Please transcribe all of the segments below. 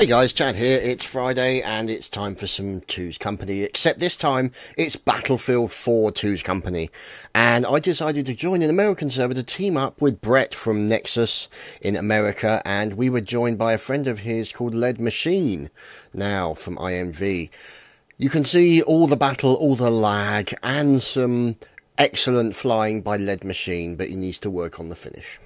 Hey guys, Chad here. It's Friday and it's time for some Two's Company, except this time it's Battlefield 4 Two's Company. And I decided to join an American server to team up with Brett from Nexus in America, and we were joined by a friend of his called Lead Machine, now from INV. You can see all the battle, all the lag, and some excellent flying by Lead Machine, but he needs to work on the finish.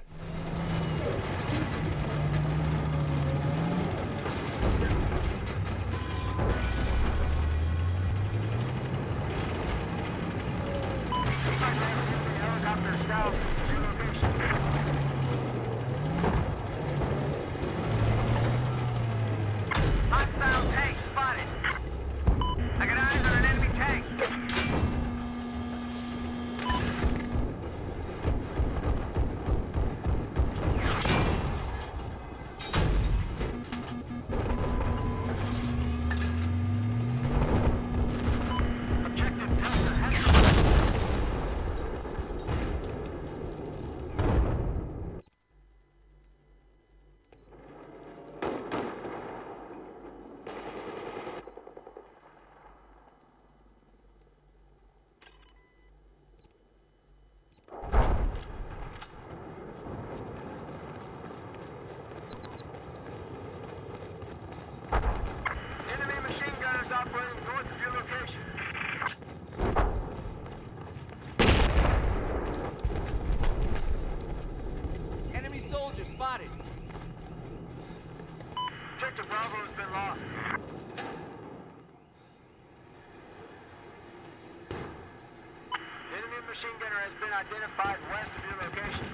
Spotted. Objective Bravo has been lost. Enemy machine gunner has been identified west of your location.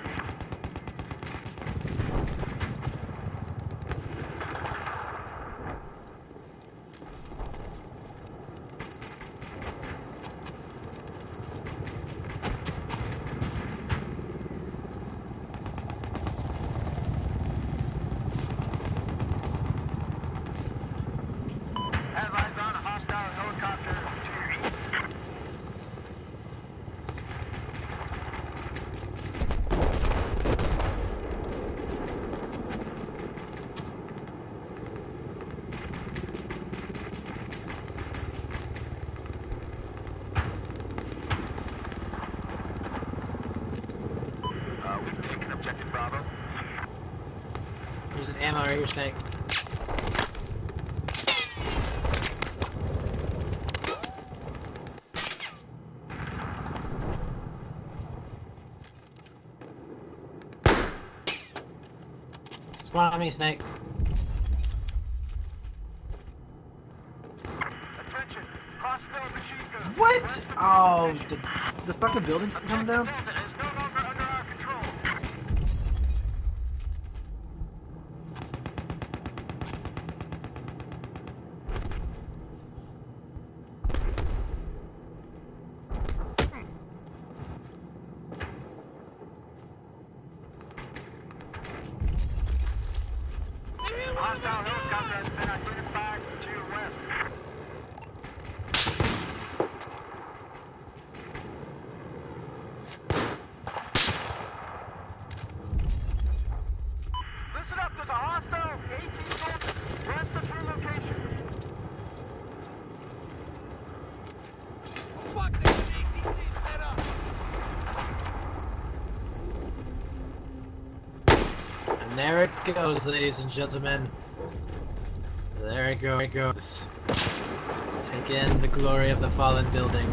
Ammo or your tank. Spawn on me, Snake. Attention, hostile machine gun. What? Oh, did the fucking building come down? Hostile helicopter has been identified to your west. Listen up, there's a hostile 18 volts west of your location. Fuck this ATC set up. And there it goes, ladies and gentlemen. There it goes. Take in the glory of the fallen building.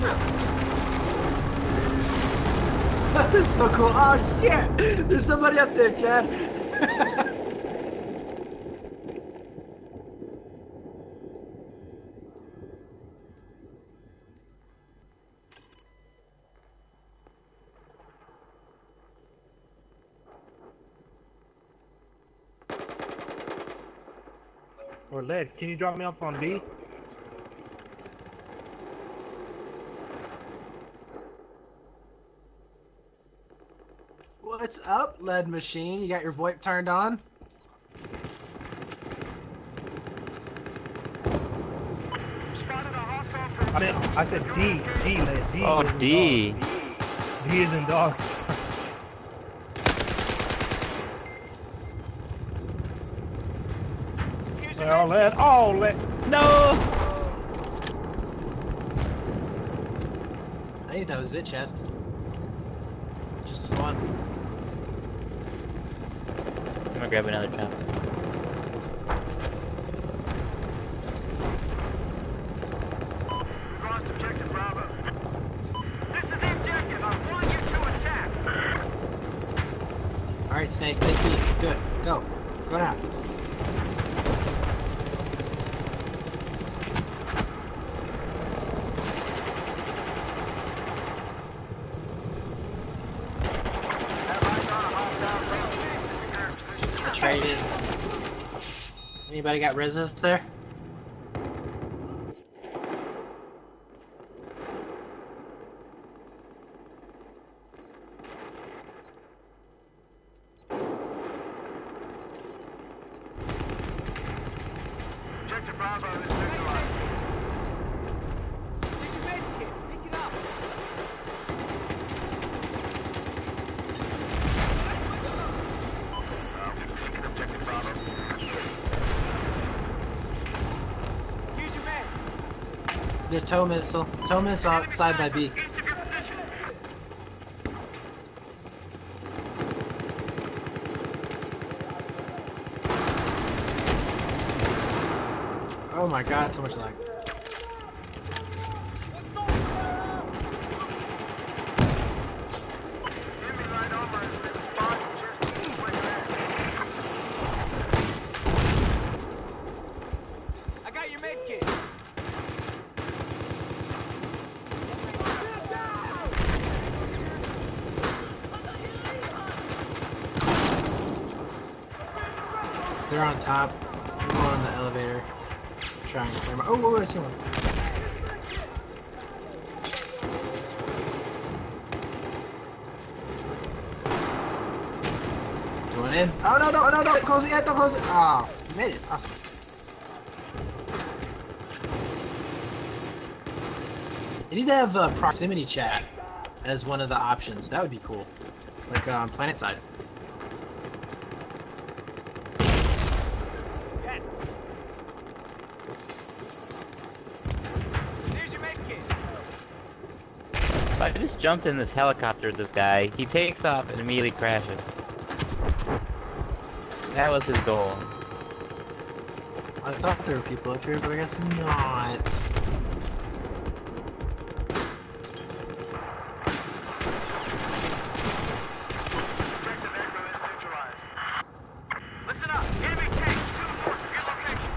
That is so cool. Oh shit! There's somebody up there, Chad. Or Lead, can you drop me up on B? What's up, Lead Machine? You got your VoIP turned on? I said D. D, Lead. D. Oh, D. D is in dog. All that. No! I think that was it, Chad. Just one. I'm gonna grab another trap. Lost objective Bravo. This is the objective. I'm pulling you to attack. Alright, Snake, take these. Do it. Go. Go now. Anybody got resist there? Objective Bravo is neutralized. Take your med kit, pick it up. Objective Bravo. The tow missile. Tow missile outside by B. Oh my god, so much lag. I got your med kit. They're on top. We're on the elevator. Trying to clear my. Oh, whoa, I see one. Going in. Oh, no. Close it. Yeah, don't close it. Oh, made it. Awesome. You need to have proximity chat as one of the options. That would be cool. Like on Planet Side. I just jumped in this helicopter, this guy. He takes off and immediately crashes. That was his goal. I thought there were people up here, but I guess not. Listen up, enemy tanks to the port of your location.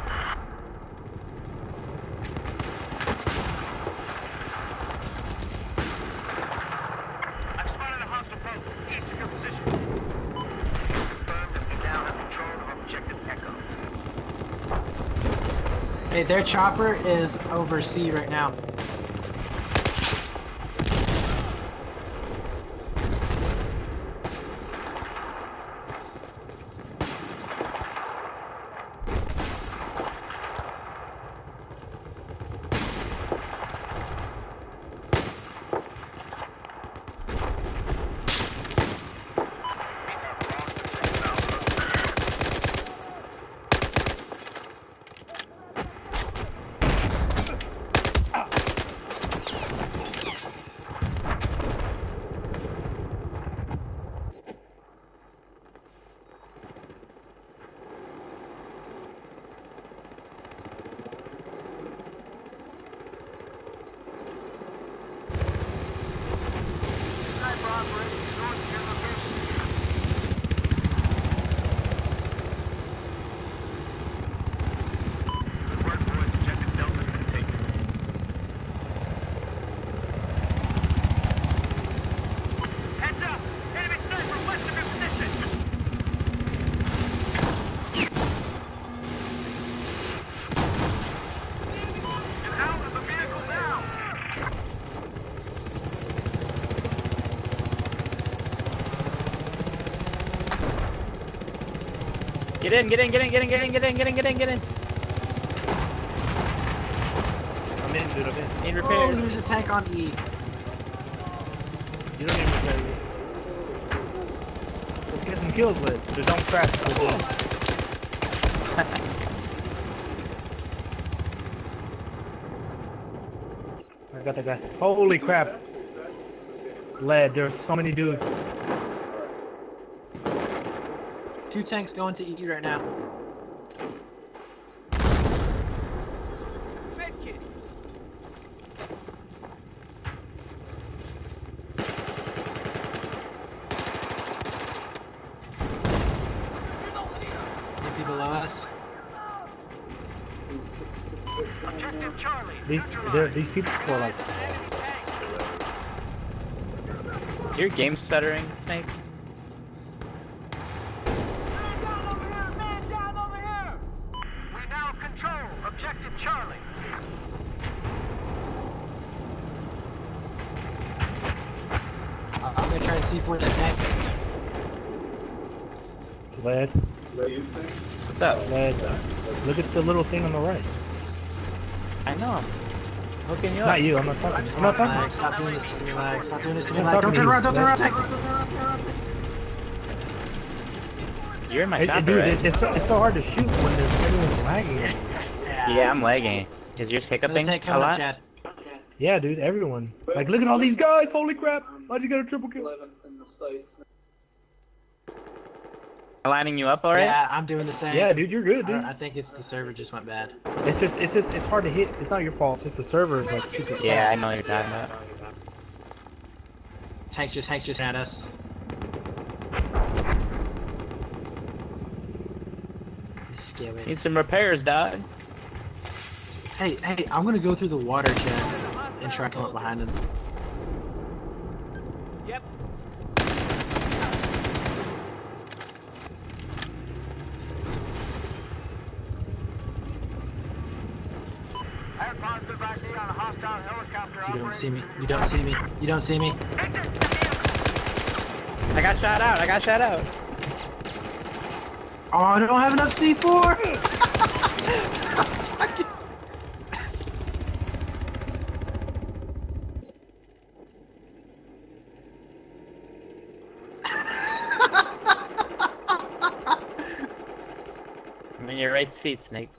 Hey, their chopper is over C right now. Get in. I'm in, dude, I'm in. In repair. Oh, there's a tank on E. You don't need repair, dude. Let's get some kills with it, so don't crash. got that guy. Holy crap. Lead, there's so many dudes. Two tanks going to E right now. Medkit. Is he below us? Objective Charlie. These people score like. Your game stuttering, Snake? Man down over here! Man down over here! We now control Objective Charlie. I'm gonna try to see for the next. Lead. What's up? Lead. Look at the little thing on the right. I know. Hooking you up. Not you, I'm not talking. I'm not talking. Stop doing this to me, Lag. Stop doing this to me, Lag. Don't turn around, don't turn around. You're in my top, right? Dude, it's so hard to shoot when there's everyone's lagging. Yeah, I'm lagging. Is yours hiccuping a lot? Yeah, dude, everyone. Like, look at all these guys, holy crap. How'd you get a triple kill? Lining you up alright? Yeah, I'm doing the same. Yeah, dude, you're good, dude. I think it's the server just went bad. It's hard to hit. It's not your fault. It's the server. Like, yeah, I know you're talking about. Tank just at us. Need some repairs, dog. Hey, I'm gonna go through the water chest and try to come up behind him. Yep. You don't see me. You don't see me. You don't see me. I got shot out. I got shot out. Oh, I don't have enough C4. I'm in your right seat, Snake.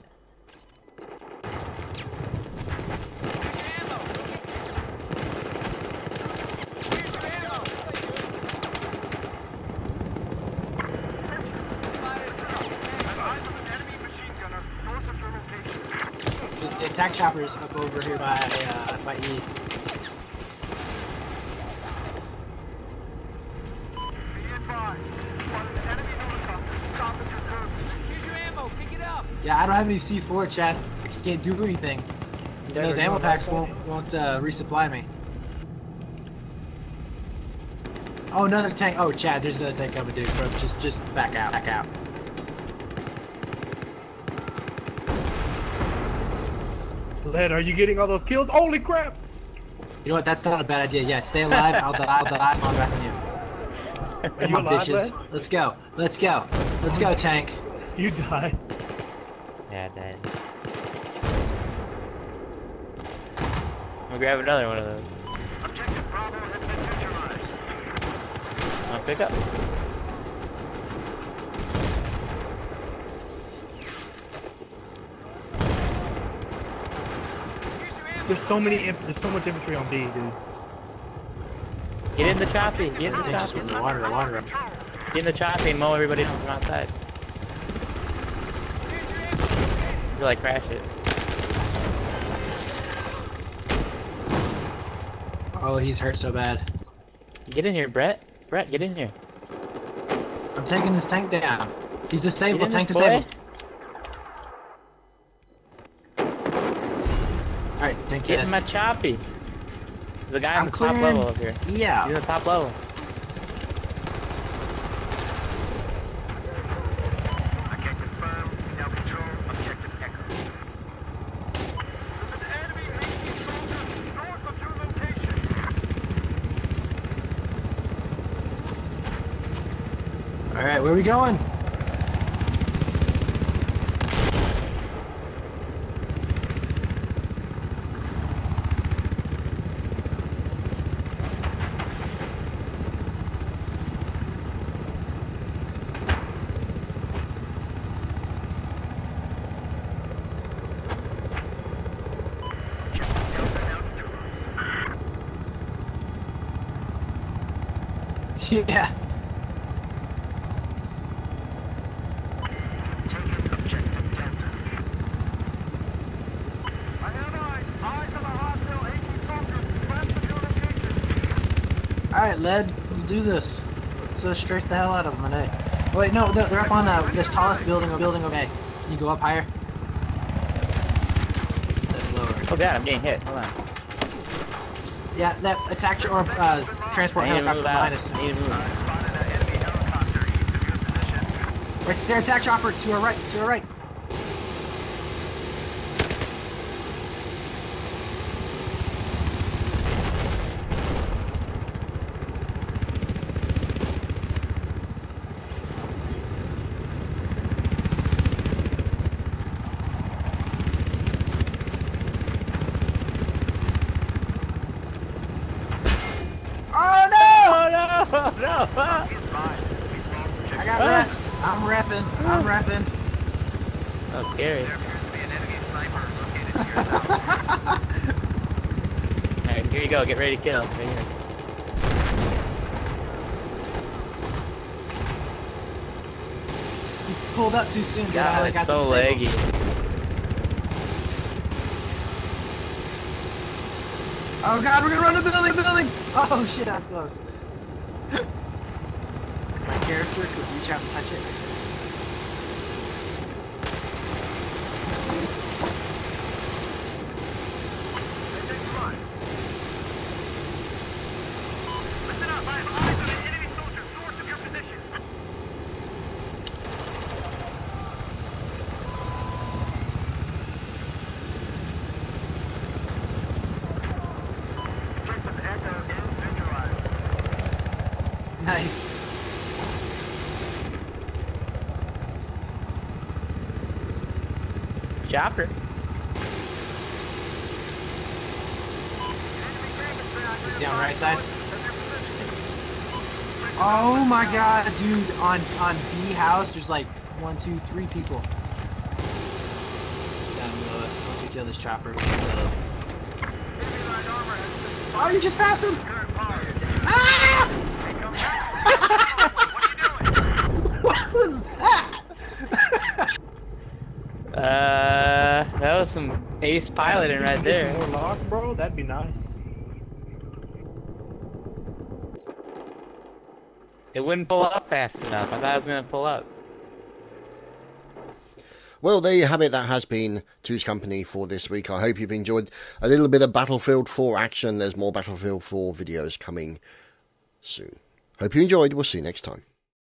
Attack choppers up over here by E. Yeah, I don't have any C4, chat. I can't do anything. Those ammo packs won't resupply me. Oh, another tank. Oh, chat, there's another tank coming, dude. Bro, just back out. Back out. Lead, are you getting all those kills? Holy crap! You know what? That's not a bad idea. Yeah, stay alive. I'll die. I'm on revenue. Come on, alive, bitches. Lead? Let's go. Let's go. Let's go, tank. You died. Yeah, I died. I'll grab another one of those. Objective Bravo has been neutralized. I'll pick up. There's so much infantry on B, dude. Get in the choppy. Get in the choppy. Water. Get in the choppy and mow everybody down from outside. I feel like crash it. Oh, he's hurt so bad. Get in here, Brett. Brett, get in here. I'm taking this tank down. He's disabled. Tank disabled. Alright, thank you. Get in my choppy. The guy on the top level up here. Yeah. He's on the top level. I can confirm. Now control Objective Echo. There's an enemy making soldiers north of your location. Alright, where are we going? Yeah. Alright, Led, let's do this. Let's straight the hell out of them, eh? Wait, no, they're up on this tallest building or building, okay. Can you go up higher? Lower. Oh god, I'm getting hit. Hold on. Yeah, that attacks your orb, transport helicopter behind us. Right there, attack chopper, to our right, to our right. Go, get ready to kill. Right here. You pulled up too soon, guys. I got so laggy. Oh god, we're gonna run to the building, Oh shit, I'm close. My character could reach out and touch it. Chopper. Down right side. Oh my god, dude, on B house there's like 1, 2, 3 people. Down low. Once we kill this chopper, we can kill him. Oh, you just passed him! Ah! What was that? That was some ace piloting right there. More lock, bro? That'd be nice. It wouldn't pull up fast enough. I thought it was gonna pull up. Well, there you have it. That has been Two's Company for this week. I hope you've enjoyed a little bit of Battlefield 4 action. There's more Battlefield 4 videos coming soon. Hope you enjoyed. We'll see you next time.